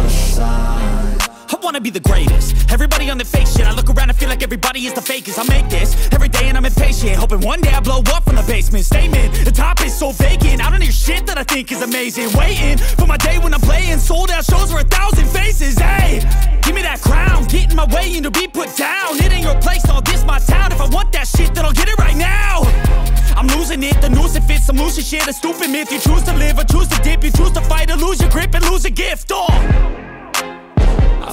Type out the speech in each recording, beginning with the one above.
a sign. I wanna be the greatest. Everybody on the fake shit. I look around and feel like everybody is the fakest. I make this every day and I'm impatient, hoping one day I blow up from the basement. Statement, the top is so vacant. I don't hear shit that I think is amazing. Waiting for my day when I'm playing sold out shows for 1,000 faces. Hey, give me that crown, get in my way and to be put down. It ain't your place, all this my town. If I want that shit, then I'll get it right now. I'm losing it, the noose it fits, I'm losing shit. A stupid myth, you choose to live or choose to dip. You choose to fight or lose your grip and lose a gift. I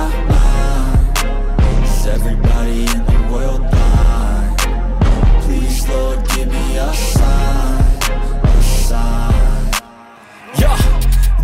mind. Is everybody in the world blind? Please, Lord, give me a sign, a sign. Yeah.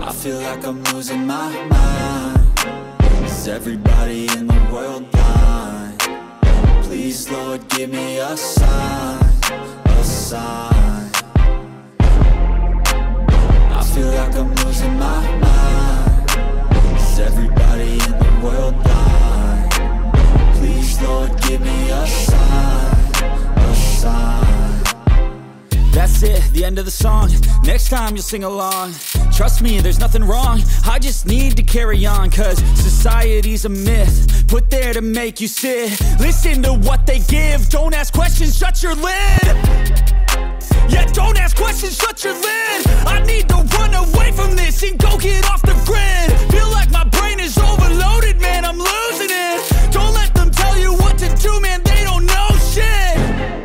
I feel like I'm losing my mind. Is everybody in the world blind? Please, Lord, give me a sign, a sign. I feel like I'm losing my mind. Is everybody in the world blind? Please, Lord, give me a sign, a sign. That's it, the end of the song. Next time you'll sing along. Trust me, there's nothing wrong. I just need to carry on, cause society's a myth put there to make you sit. Listen to what they give. Don't ask questions, shut your lid. Yeah, don't ask questions, shut your lid. I need to run away from this and go get off the grid. Feel like my brain is overloaded, man, I'm losing it. Don't let them tell you what to do, man, they don't know shit.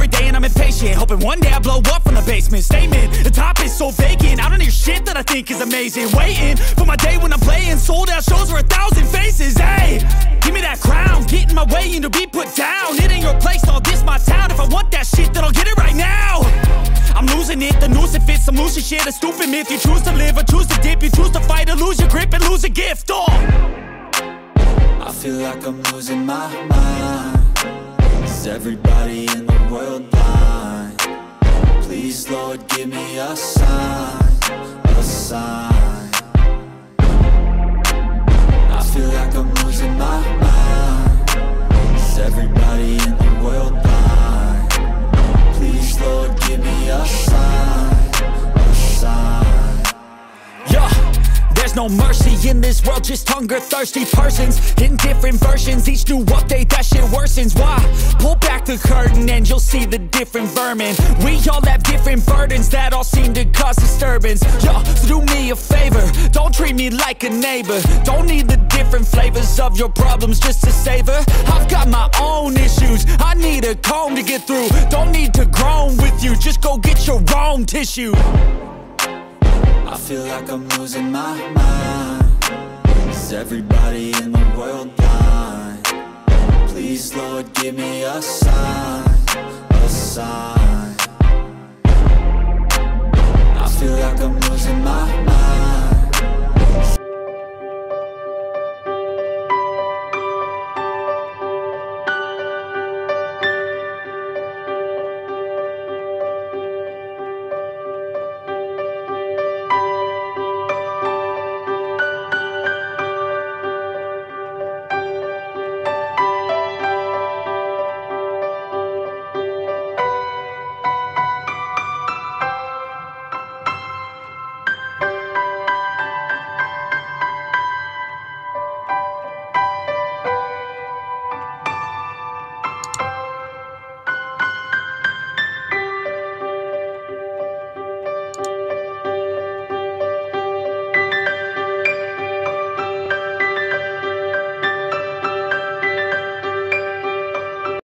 day and I'm impatient, hoping one day I blow up from the basement. Statement, the top is so vacant. I don't hear shit that I think is amazing. Waiting for my day when I'm playing sold out shows for 1,000 faces. Hey, give me that crown, get in my way and to be put down. It ain't your place, all this my town. If I want that shit, then I'll get it right now. I'm losing it, the noose it fits, I'm losing shit. A stupid myth, you choose to live or choose to dip. You choose to fight or lose your grip and lose a gift. I feel like I'm losing my mind. Is everybody in the world blind? Please, Lord, give me a sign, a sign. I feel like I'm losing my mind. Is everybody in the world blind? Please, Lord, give me a sign, a sign. Yeah. There's no mercy in this world, just hunger-thirsty persons in different versions. Each new update, that shit worsens. Why? Pull back the curtain and you'll see the different vermin. We all have different burdens that all seem to cause disturbance. Yo, so do me a favor, don't treat me like a neighbor. Don't need the different flavors of your problems just to savor. I've got my own issues, I need a comb to get through. Don't need to groan with you, just go get your own tissue. I feel like I'm losing my mind. Is everybody in the world blind? Please, Lord, give me a sign, a sign. feel like I'm losing my mind.